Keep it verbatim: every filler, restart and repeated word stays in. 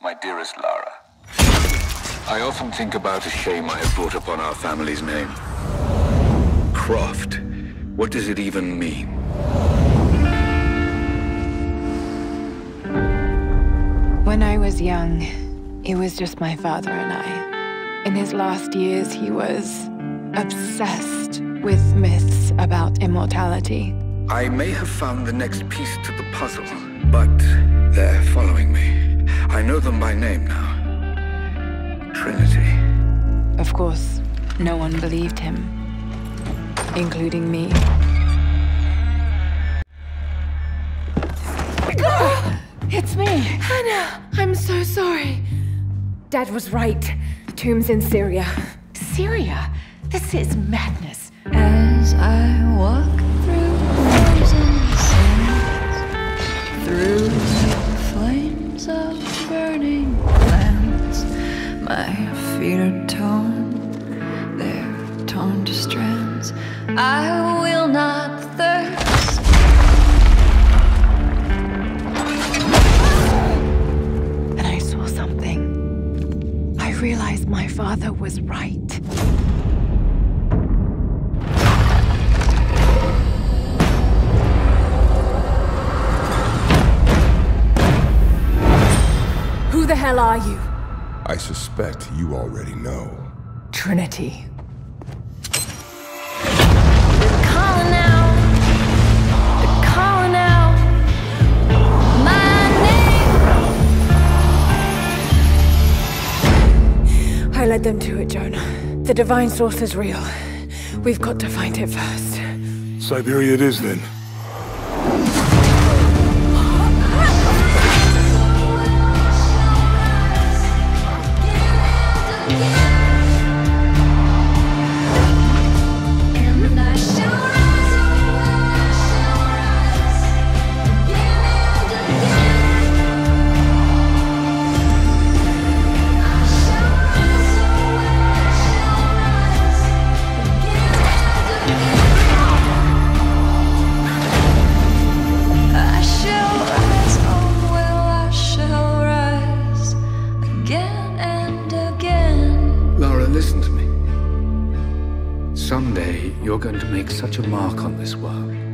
my dearest Lara. I often think about a shame I have brought upon our family's name. Croft. What does it even mean? When I was young, it was just my father and I. In his last years, he was obsessed with myths about immortality. I may have found the next piece to the puzzle, but they're following me. I know them by name now. Trinity. Of course, no one believed him, including me. It's me! Hannah! I'm so sorry. Dad was right. The tomb's in Syria. Syria? This is madness. As I walk through poison sands, through flames of burning lands, my feet are torn, they're torn to strands. I will not thirst. And I saw something. I realized my father was right. Who the hell are you? I suspect you already know. Trinity. They're calling out. They're calling out. My name. I led them to it, Jonah. The Divine Source is real. We've got to find it first. Siberia it is, then. Someday, you're going to make such a mark on this world.